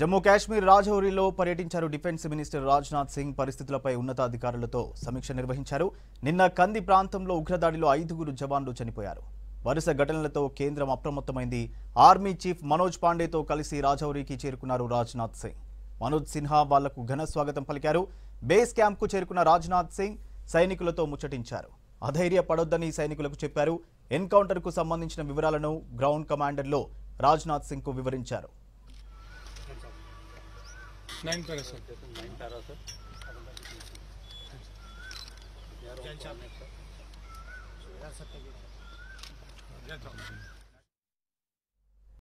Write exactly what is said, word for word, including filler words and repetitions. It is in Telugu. जम्मू काश्मीर రాజౌరిలో పర్యటించారు డిఫెన్స్ మినిస్టర్ రాజనాథ్ సిన్హా పరిస్థితులపై ఉన్నతాధికారులతో సమీక్ష నిర్వహించారు। నిన్న కంది ప్రాంతంలో ఉగ్రదాడిలో ఐదుగురు జవాన్లు చనిపోయారు। వరుస ఘటనలతో కేంద్రం అప్రమత్తమైంది। ఆర్మీ చీఫ్ మనోజ్ పాండేతో కలిసి రాజౌరికి చేరుకున్నారు రాజనాథ్ సిన్హా। మనోజ్ సిన్హా వాళ్లకు ఘన స్వాగతం పలికారు। బేస్ క్యాంప్‌కు చేరుకున్న రాజనాథ్ సిన్హా సైనికులతో ముచ్చటించారు। అధైర్యపడొద్దని సైనికులకు చెప్పారు। ఎన్‌కౌంటర్‌కు సంబంధించిన వివరాలను గ్రౌండ్ కమాండర్‌లో రాజనాథ్ సిన్హాకు వివరించారు। Nine para sir nine para sir यार चार सर यार सर